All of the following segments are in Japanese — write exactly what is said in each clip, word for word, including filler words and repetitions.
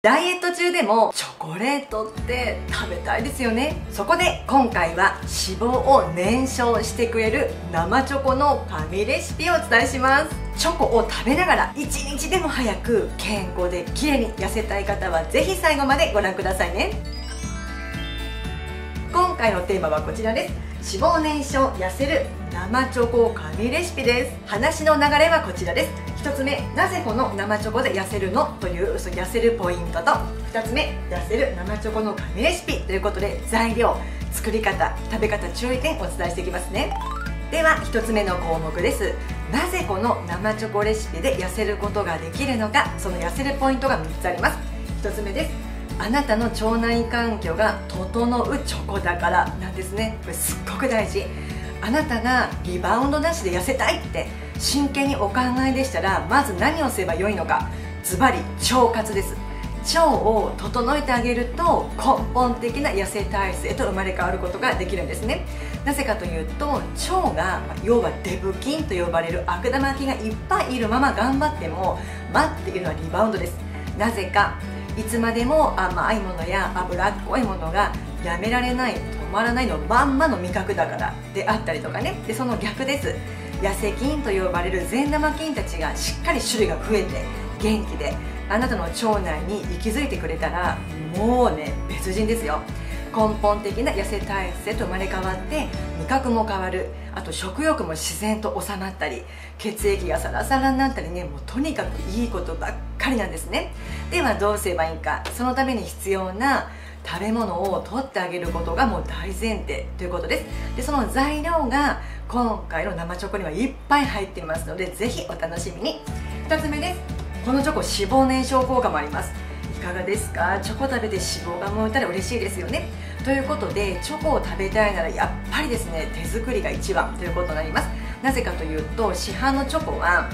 ダイエット中でもチョコレートって食べたいですよね。そこで今回は脂肪を燃焼してくれる生チョコの神レシピをお伝えします。チョコを食べながら一日でも早く健康で綺麗に痩せたい方はぜひ最後までご覧くださいね。今回のテーマはこちらです。脂肪燃焼痩せる生チョコ神レシピです。話の流れはこちらです。ひとつめ、なぜこの生チョコで痩せるのという痩せるポイントと、ふたつめ、痩せる生チョコの神レシピということで、材料、作り方、食べ方、注意点をお伝えしていきますね。ではひとつめの項目です。なぜこの生チョコレシピで痩せることができるのか、その痩せるポイントがみっつあります。ひとつめです。あなたの腸内環境が整うチョコだからなんですね。これすっごく大事。あなたがリバウンドなしで痩せたいって真剣にお考えでしたら、まず何をすればよいのか、ズバリ腸活です。腸を整えてあげると根本的な痩せ体質へと生まれ変わることができるんですね。なぜかというと、腸が要はデブ菌と呼ばれる悪玉菌がいっぱいいるまま頑張っても待っているのはリバウンドです。なぜかいつまでも甘いものや脂っこいものがやめられない、止まらないのまんまの味覚だからであったりとかね。でその逆です。痩せ菌と呼ばれる善玉菌たちがしっかり種類が増えて元気であなたの腸内に息づいてくれたら、もうね、別人ですよ。根本的な痩せ体質へと生まれ変わって、味覚も変わる、あと食欲も自然と収まったり、血液がサラサラになったりね、もうとにかくいいことばっかりなんですね。ではどうすればいいか、そのために必要な食べ物を取ってあげることがもう大前提ということです。でその材料が今回の生チョコにはいっぱい入っていますので、ぜひお楽しみに。ふたつめです。このチョコ、脂肪燃焼効果もあります。いかがですか？チョコ食べて脂肪が燃えたら嬉しいですよね。ということで、チョコを食べたいならやっぱりですね、手作りが一番ということになります。なぜかというと、市販のチョコは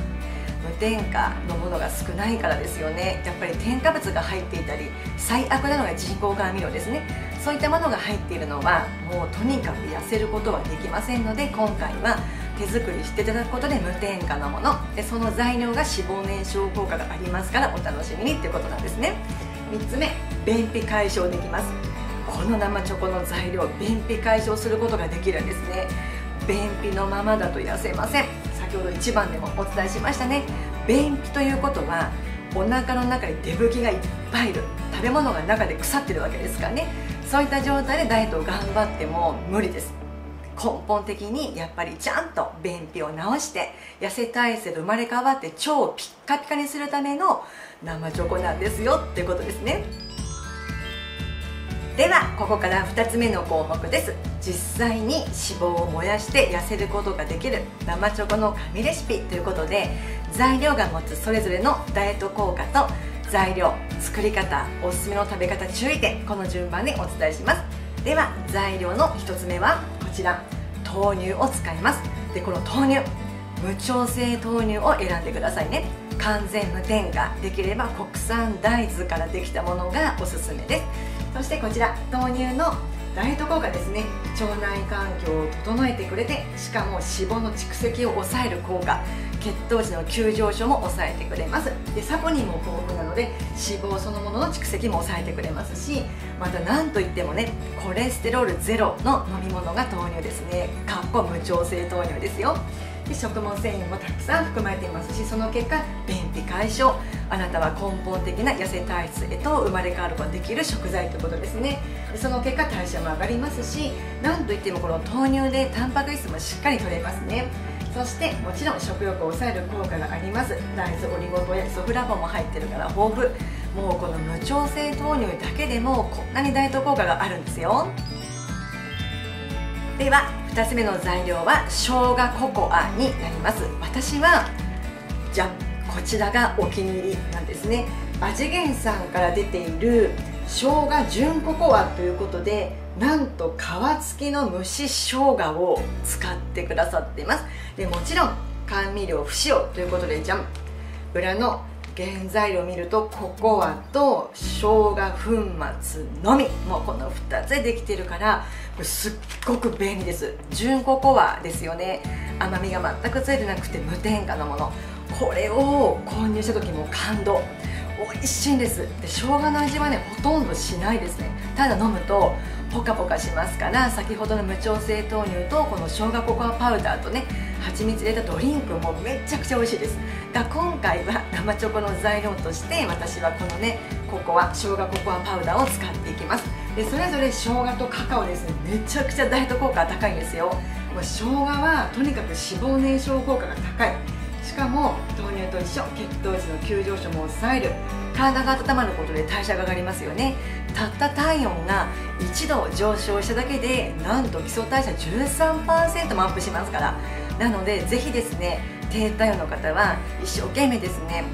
無添加のものが少ないからですよね。やっぱり添加物が入っていたり、最悪なのが人工甘味料ですね。そういったものが入っているのはもうとにかく痩せることはできませんので、今回は手作りしていただくことで無添加のもので、その材料が脂肪燃焼効果がありますからお楽しみにということなんですね。みっつめ、便秘解消できます。この生チョコの材料、便秘解消することができるんですね。便秘のままだと痩せません。先ほどいちばんでもお伝えしましたね。便秘ということは、お腹の中にデブ菌がいっぱいいる、食べ物が中で腐ってるわけですからね。そういった状態でダイエットを頑張っても無理です。根本的にやっぱりちゃんと便秘を治して痩せ体質で生まれ変わって腸をピッカピカにするための生チョコなんですよっていうことですね。ではここからふたつめの項目です。実際に脂肪を燃やして痩せることができる生チョコの神レシピということで、材料が持つそれぞれのダイエット効果と材料、作り方、おすすめの食べ方、注意点、この順番でお伝えします。では材料のひとつめはこちら、豆乳を使います。でこの豆乳、無調整豆乳を選んでくださいね。完全無添加、できれば国産大豆からできたものがおすすめです。そしてこちら、豆乳のダイエット効果ですね。腸内環境を整えてくれて、しかも脂肪の蓄積を抑える効果、血糖値の急上昇も抑えてくれます。でサポニンも豊富なので、脂肪そのものの蓄積も抑えてくれますし、また何といってもね、コレステロールゼロの飲み物が豆乳ですね。かっこ無調整豆乳ですよ。で食物繊維もたくさん含まれていますし、その結果便秘解消、あなたは根本的な痩せ体質へと生まれ変わることができる食材ということですね。でその結果代謝も上がりますし、なんといってもこの豆乳でタンパク質もしっかりとれますね。そしてもちろん食欲を抑える効果があります。大豆、オリゴ糖やイソフラボンも入ってるから豊富。もうこの無調整豆乳だけでもこんなにダイエット効果があるんですよ。ではふたつめの材料は生姜ココアになります。私はじゃん、こちらがお気に入りなんですね。味源さんから出ている生姜純ココアということで、なんと皮付きの蒸し生姜を使ってくださっています。でもちろん甘味料不使用ということで、じゃん、裏の原材料を見るとココアと生姜粉末のみ、もうこのふたつでできてるから、すっごく便利です。純ココアですよね。甘みが全くついてなくて無添加のもの、これを購入した時も感動。美味しいんです。で、生姜の味はねほとんどしないですね。ただ飲むとポカポカしますから、先ほどの無調整豆乳とこの生姜ココアパウダーとね蜂蜜入れたドリンクもめちゃくちゃ美味しいです。だから今回は生チョコの材料として私はこのねココア生姜ココアパウダーを使っていきます。でそれぞれ生姜とカカオですね、めちゃくちゃダイエット効果高いんですよ。生姜はとにかく脂肪燃焼効果が高い。しかも豆乳と一緒、血糖値の急上昇も抑える。体が温まることで代謝が上がりますよね。たった体温がいちど上昇しただけで、なんと基礎代謝 じゅうさんパーセント もアップしますから。なのでぜひですね、低体温の方は一生懸命ですね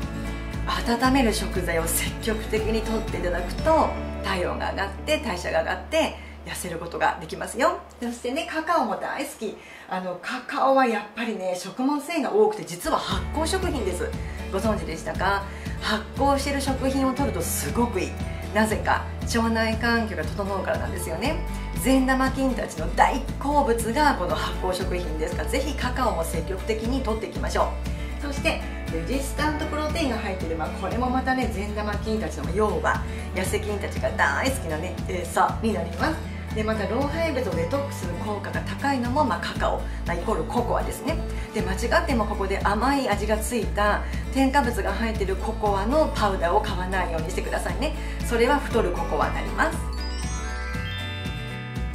温める食材を積極的に摂っていただくと、体温が上がって代謝が上がって痩せることができますよ。そしてね、カカオも大好き。あのカカオはやっぱりね食物繊維が多くて、実は発酵食品です。ご存知でしたか？発酵している食品を摂るとすごくいい。なぜか腸内環境が整うからなんですよね。善玉菌たちの大好物がこの発酵食品ですから、ぜひカカオも積極的に摂っていきましょう。そしてレジスタントプロテインが入っている、まあ、これもまたね善玉菌たちの、要は痩せ菌たちが大好きなね餌になります。でまた老廃物をデトックスする効果が高いのも、まあ、カカオ、まあ、イコールココアですね。で間違ってもここで甘い味がついた添加物が入っているココアのパウダーを買わないようにしてくださいね。それは太るココアになります。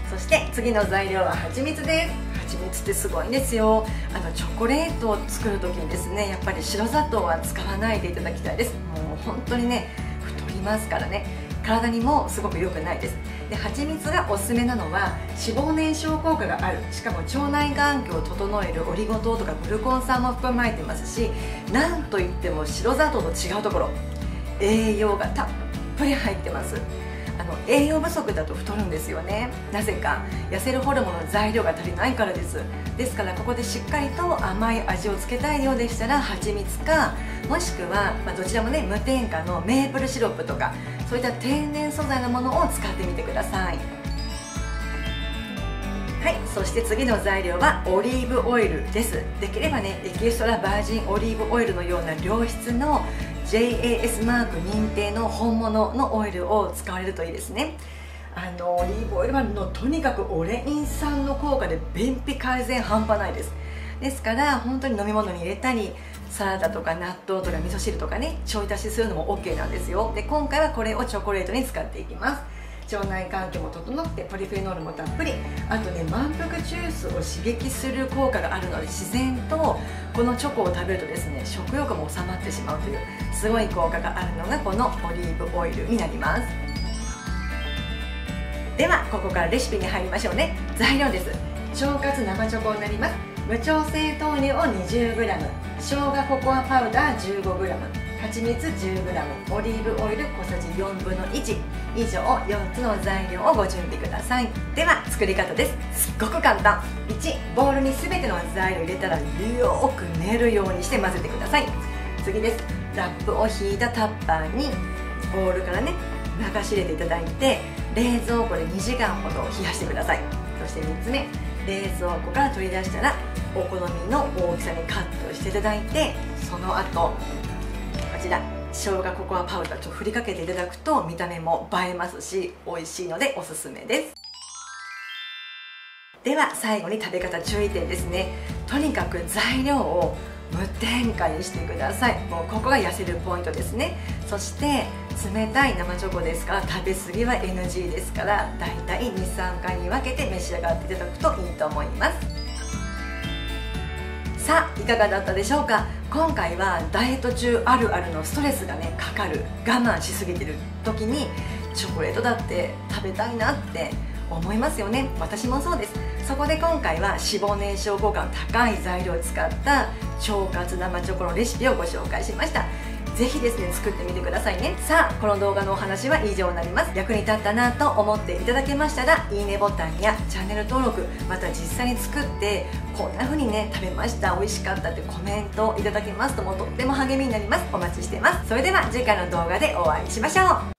そして次の材料は蜂蜜です。蜂蜜ってすごいんですよ。あのチョコレートを作る時にですね、やっぱり白砂糖は使わないでいただきたいです。もう本当にね太りますからね、体にもすごく良くないです。で蜂蜜がおすすめなのは脂肪燃焼効果がある。しかも腸内環境を整えるオリゴ糖とかグルコン酸も含まれてますし、なんといっても白砂糖と違うところ、栄養がたっぷり入ってます。あの栄養不足だと太るんですよね。なぜか痩せるホルモンの材料が足りないからです。ですからここでしっかりと甘い味をつけたいようでしたら、蜂蜜かもしくは、まあ、どちらもね無添加のメープルシロップとか、そういった天然素材のものを使ってみてください。はい、そして次の材料はオリーブオイルです。できればねエキストラバージンオリーブオイルのような良質のジェイエーエス マーク認定の本物のオイルを使われるといいですね。あのオリーブオイルはのとにかくオレイン酸の効果で便秘改善半端ないです。ですから本当に飲み物に入れたり、サラダとか納豆とか味噌汁とかねちょい足しするのも オーケー なんですよ。で今回はこれをチョコレートに使っていきます。腸内環境も整って、ポリフェノールもたっぷり、あとね満腹中枢を刺激する効果があるので、自然とこのチョコを食べるとですね食欲も収まってしまうというすごい効果があるのがこのオリーブオイルになります。ではここからレシピに入りましょうね。材料です。腸活生チョコになります。無調整豆乳を にじゅうグラム、 生姜ココアパウダー じゅうごグラム、 蜂蜜 じゅうグラム、 オリーブオイル小さじよんぶんのいち以上、よっつの材料をご準備ください。では作り方です。すっごく簡単。いちボウルに全ての材料を入れたらよく練るようにして混ぜてください。次です。ラップを引いたタッパーにボウルからね流し入れていただいて、冷蔵庫でにじかんほど冷やしてください。そしてみっつめ、冷蔵庫から取り出したらお好みの大きさにカットしていただいて、その後こちら生姜ココアパウダーと振りかけていただくと見た目も映えますし美味しいのでおすすめです。では最後に食べ方注意点ですね。とにかく材料を無添加にしてください。もうここが痩せるポイントですね。そして冷たい生チョコですから食べ過ぎは エヌジー ですから、だいたいにさんかいに分けて召し上がっていただくといいと思います。さあいかがだったでしょうか。今回はダイエット中あるあるのストレスがねかかる、我慢しすぎてる時にチョコレートだって食べたいなって思いますよね。私もそうです。そこで今回は脂肪燃焼効果の高い材料を使った腸活生チョコのレシピをご紹介しました。ぜひですね作ってみてくださいね。さあこの動画のお話は以上になります。役に立ったなと思っていただけましたらいいねボタンやチャンネル登録、また実際に作ってこんな風にね食べました、美味しかったってコメントをいただけますともうとっても励みになります。お待ちしてます。それでは次回の動画でお会いしましょう。